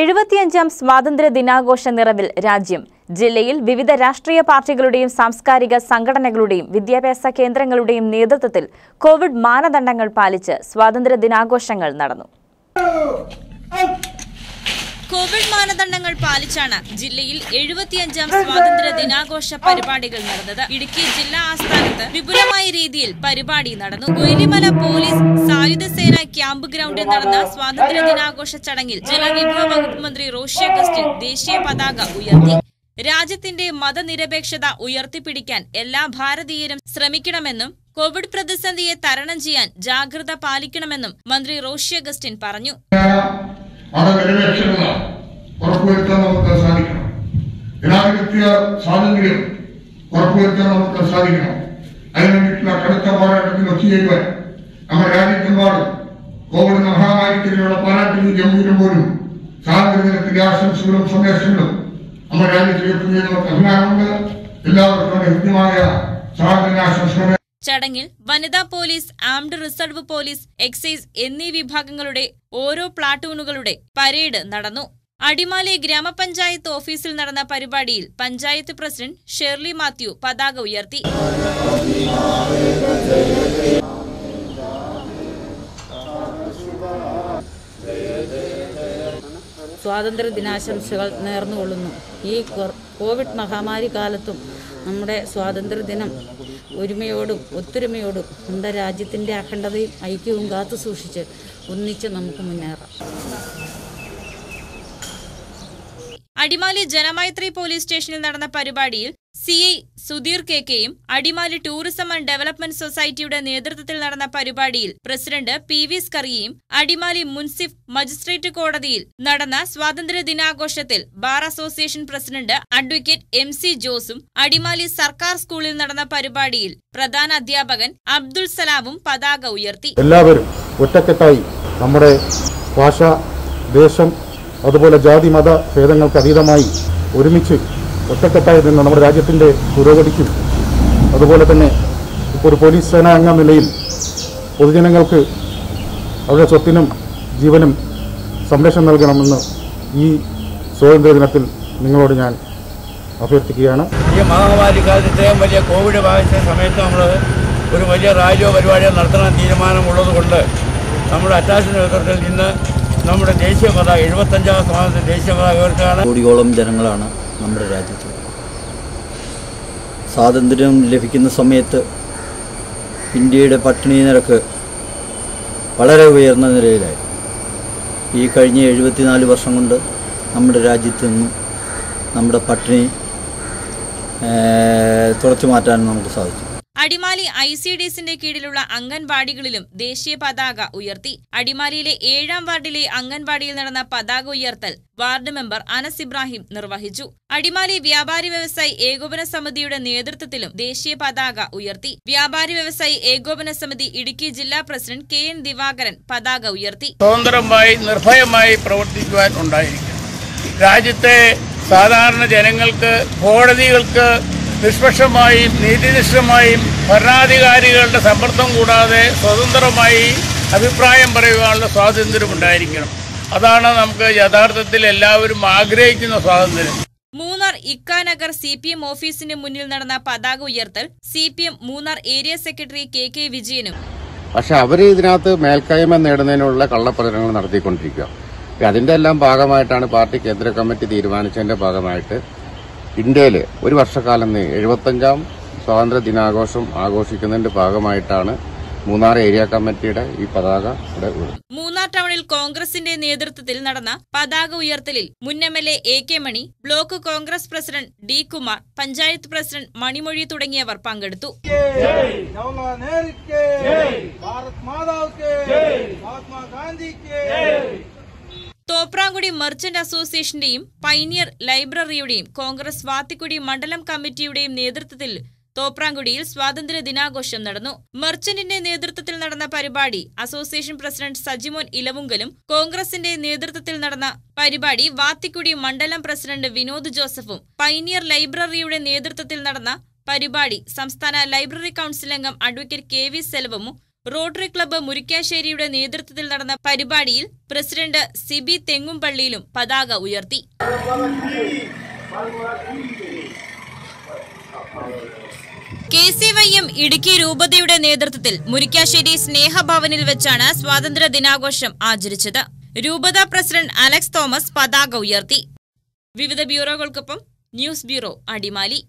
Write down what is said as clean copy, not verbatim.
75-ആം സ്വാതന്ത്ര്യ ദിനാഘോഷ നിറവിൽ രാജ്യം. ജില്ലയിൽ വിവിധ രാഷ്ട്രീയ പാർട്ടികളുടെയും സാംസ്കാരിക സംഘടനകളുടെയും വിദ്യാഭ്യാസ കേന്ദ്രങ്ങളുടെയും നേതൃത്വത്തിൽ കോവിഡ് മാനദണ്ഡങ്ങൾ പാലിച്ച് സ്വാതന്ത്ര്യ ദിനാഘോഷങ്ങൾ നടന്നു. കോവിഡ് മാനദണ്ഡങ്ങൾ പാലിച്ചാണ് ജില്ലയിൽ 75-ആം സ്വാതന്ത്ര്യ ദിനാഘോഷ പരിപാടികൾ നടന്നത്. ഇടുക്കി ജില്ലാ ആസ്ഥാനത്ത് വിപുലമായ രീതിയിൽ പരിപാടി നടന്നു. കൊയിലിമല പോലീസ് സായുധസേന ക്യാമ്പ് ഗ്രൗണ്ടിൽ നടന്ന സ്വാതന്ത്ര്യ ദിനാഘോഷ ചടങ്ങിൽ ജലവിഭവ വകുപ്പ് മന്ത്രി റോഷി അഗസ്റ്റിൻ ദേശീയ പതാക ഉയർത്തി. രാജ്യത്തിന്റെ മതനിരപേക്ഷത ഉയർത്തിപ്പിടിക്കാൻ എല്ലാ ഭാരതീയരും ശ്രമിക്കണമെന്നും കോവിഡ് പ്രതിസന്ധിയെ തരണം ചെയ്യാൻ ജാഗ്രത പാലിക്കണമെന്നും മന്ത്രി റോഷി അഗസ്റ്റിൻ പറഞ്ഞു. മതനിരപേക്ഷത ഉറപ്പുവരുത്താൻ നമുക്ക് സാധിക്കണം. ജനാധിപത്യ സ്വാതന്ത്ര്യം ഉറപ്പുവരുത്താൻ നമുക്ക് സാധിക്കണം. അതിനുവേണ്ടിയിട്ടുള്ള കടുത്ത പോരാട്ടത്തിൽ ഒത്തുചേരുവാൻ നമ്മുടെ രാജ്യത്തെമ്പാടും കോവിഡ് മഹാമാരിക്കെതിരെയുള്ള പോരാട്ടത്തിൽ ജമ്മുവിനുമ്പോഴും സ്വാതന്ത്ര്യ ദിനത്തിന്റെ ആശംസകളും സന്ദേശങ്ങളും നമ്മുടെ രാജ്യത്ത് ഉയർത്തുന്നതിന് നമുക്ക് അഭിമാനമുണ്ട്. എല്ലാവർക്കും ഹൃദ്യമായ സ്വാതന്ത്ര്യാശംസകൾ. ചടങ്ങിൽ വനിതാ police, armed reserve police, excise എന്നീ വിഭാഗങ്ങളുടെ ഓരോ പ്ലാറ്റൂണുകളുടെ പരേഡ് നടന്നു. അടിമാലി ഗ്രാമപഞ്ചായത്ത് ഓഫീസിൽ നടന്ന പരിപാടിയിൽ പഞ്ചായത്ത് പ്രസിഡന്റ് ഷെർലി മാത്യു പതാക ഉയർത്തി. സ്വാതന്ത്ര്യ ദിനാശംസകൾ നേർന്നുകൊള്ളുന്നു. ഈ കോവിഡ് മഹാമാരി കാലത്തും നമ്മുടെ സ്വാതന്ത്ര്യ ദിനം ഒരുമയോടും ഒത്തൊരുമയോടും നമ്മുടെ രാജ്യത്തിൻ്റെ അഖണ്ഡതയും ഐക്യവും കാത്തു സൂക്ഷിച്ച് ഒന്നിച്ച് നമുക്ക് മുന്നേറാം. അടിമാലി ജനമൈത്രി പോലീസ് സ്റ്റേഷനിൽ നടന്ന പരിപാടിയിൽ CI സുധീർ KKയും അടിമാലി ടൂറിസം ആൻഡ് ഡെവലപ്മെന്റ് സൊസൈറ്റിയുടെ നേതൃത്വത്തിൽ നടന്ന പരിപാടിയിൽ പ്രസിഡന്റ് PV സ്കറിയയും അടിമാലി മുൻസിഫ് മജിസ്ട്രേറ്റ് കോടതിയിൽ നടന്ന സ്വാതന്ത്ര്യ ദിനാഘോഷത്തിൽ bar association president advocate MC ജോസും അടിമാലി സർക്കാർ സ്കൂളിൽ നടന്ന പരിപാടിയിൽ പ്രധാന അധ്യാപകൻ അബ്ദുൽസലാമും പതാക ഉയർത്തി. എല്ലാവരും ഒറ്റക്കെട്ടായി നമ്മുടെ ഭാഷ, ദേശം, അതുപോലെ ജാതി മത ഭേദങ്ങൾക്ക് അതീതമായി ഒരുമിച്ച് ഒറ്റക്കെട്ടായി നിന്ന് നമ്മുടെ രാജ്യത്തിൻ്റെ പുരോഗതിക്കും അതുപോലെ തന്നെ ഇപ്പോൾ ഒരു പോലീസ് സേനാംഗ നിലയിൽ പൊതുജനങ്ങൾക്ക് അവരുടെ സ്വത്തിനും ജീവനും സംരക്ഷണം നൽകണമെന്ന് ഈ സ്വാതന്ത്ര്യ ദിനത്തിൽ നിങ്ങളോട് ഞാൻ അഭ്യർത്ഥിക്കുകയാണ്. ഈ മഹാമാരി കാലത്ത് ഇത്രയും വലിയ കോവിഡ് ബാധിച്ച സമയത്ത് നമ്മൾ ഒരു വലിയ റാലിയോ പരിപാടിയോ നടത്തണം തീരുമാനമുള്ളത് കൊണ്ട് നമ്മുടെ അറ്റാച്ചിൻ്റെ നേതൃത്വത്തിൽ നിന്ന് നമ്മുടെ ദേശീയ പതാക 75-ആം സ്വാതന്ത്ര്യ ദേശീയ പതാക ഉയർത്തുകയാണ്. കോടിയോളം ജനങ്ങളാണ് നമ്മുടെ രാജ്യത്ത്. സ്വാതന്ത്ര്യം ലഭിക്കുന്ന സമയത്ത് ഇന്ത്യയുടെ പട്ടിണി നിരക്ക് വളരെ ഉയർന്ന നിലയിലായി. ഈ കഴിഞ്ഞ 74 വർഷം കൊണ്ട് നമ്മുടെ രാജ്യത്ത് നിന്നും നമ്മുടെ പട്ടിണി തുടച്ചു മാറ്റാൻ നമുക്ക് സാധിച്ചു. അടിമാലി ICDSന്റെ കീഴിലുള്ള അംഗൻവാടികളിലും ദേശീയ പതാക ഉയർത്തി. അടിമാലിയിലെ 7-ആം വാർഡിലെ അംഗൻവാടിയിൽ നടന്ന പതാക ഉയർത്തൽ വാർഡ് മെമ്പർ അനസ് ഇബ്രാഹിം നിർവഹിച്ചു. അടിമാലി വ്യാപാരി വ്യവസായി ഏകോപന സമിതിയുടെ നേതൃത്വത്തിലും ദേശീയ പതാക ഉയർത്തി. വ്യാപാരി വ്യവസായി ഏകോപന സമിതി ഇടുക്കി ജില്ലാ പ്രസിഡന്റ് KN ദിവാകരൻ പതാക ഉയർത്തി. സ്വതന്ത്രമായി നിർഭയമായി പ്രവർത്തിക്കുവാൻ ഉണ്ടായിരിക്കും. രാജ്യത്തെ സാധാരണ ജനങ്ങൾക്ക്, കോടതികൾക്ക് നിഷ്പക്ഷമായും നീതിനിഷ്ഠമായും ഭരണാധികാരികളുടെ സമ്മർദ്ദം കൂടാതെ സ്വതന്ത്രമായി അഭിപ്രായം പറയുവാനുള്ള സ്വാതന്ത്ര്യം ഉണ്ടായിരിക്കണം. അതാണ് നമുക്ക് യഥാർത്ഥത്തിൽ എല്ലാവരും ആഗ്രഹിക്കുന്ന സ്വാതന്ത്ര്യം. മൂന്നാർ ഇക്കാനഗർ CPM ഓഫീസിന് മുന്നിൽ നടന്ന പതാക ഉയർത്തൽ CPM Munnar area secretary KK വിജയനും. പക്ഷെ അവര് ഇതിനകത്ത് മേൽക്കൈമ നേടുന്നതിനുള്ള കള്ളപ്രചരണങ്ങൾ നടത്തിക്കൊണ്ടിരിക്കുക. അതിന്റെ എല്ലാം ഭാഗമായിട്ടാണ് പാർട്ടി കേന്ദ്ര കമ്മിറ്റി തീരുമാനിച്ചതിന്റെ ഭാഗമായിട്ട് ഇന്ത്യയിൽ ഒരു വർഷക്കാലം 75-ആം സ്വാതന്ത്ര്യ ദിനാഘോഷം ആഘോഷിക്കുന്നതിന്റെ ഭാഗമായിട്ടാണ് മൂന്നാർ ഏരിയ കമ്മിറ്റിയുടെ ഈ പതാക ഇവിടെ ഉയർത്തുന്നത്. മൂന്നാർ ടൗണിൽ കോൺഗ്രസിന്റെ നേതൃത്വത്തിൽ നടന്ന പതാക ഉയർത്തലിൽ മുൻ MLA A K Mani, block Congress president D Kumar, panchayat president Manimozhi തുടങ്ങിയവർ പങ്കെടുത്തു. തോപ്രാംകുടി മെർച്ചന്റ് അസോസിയേഷന്റെയും പൈനിയർ ലൈബ്രറിയുടെയും കോൺഗ്രസ് വാത്തിക്കുടി മണ്ഡലം കമ്മിറ്റിയുടെയും നേതൃത്വത്തിൽ തോപ്രാംകുടിയിൽ സ്വാതന്ത്ര്യ ദിനാഘോഷം നടന്നു. മെർച്ചന്റിന്റെ നേതൃത്വത്തിൽ നടന്ന പരിപാടി അസോസിയേഷൻ പ്രസിഡന്റ് സജിമോൻ ഇലവുങ്കലും കോൺഗ്രസിന്റെ നേതൃത്വത്തിൽ നടന്ന പരിപാടി വാത്തിക്കുടി മണ്ഡലം പ്രസിഡന്റ് വിനോദ് ജോസഫും പൈനിയർ ലൈബ്രറിയുടെ നേതൃത്വത്തിൽ നടന്ന പരിപാടി സംസ്ഥാന ലൈബ്രറി കൌൺസിൽ അംഗം അഡ്വക്കേറ്റ് KV സെൽവമും റോട്ടറി ക്ലബ്ബ് മുരിക്കാശ്ശേരിയുടെ നേതൃത്വത്തിൽ നടന്ന പരിപാടിയിൽ പ്രസിഡന്റ് സിബി തെങ്ങുംപള്ളിയിലും പതാക ഉയർത്തി. KCYM ഇടുക്കി രൂപതയുടെ നേതൃത്വത്തിൽ മുരിക്കാശ്ശേരി സ്നേഹഭവനിൽ വെച്ചാണ് സ്വാതന്ത്ര്യ ദിനാഘോഷം ആചരിച്ചത്. രൂപത പ്രസിഡന്റ് അലക്സ് തോമസ് പതാക ഉയർത്തി. വിവിധ ബ്യൂറോകൾക്കൊപ്പം ന്യൂസ് ബ്യൂറോ അടിമാലി.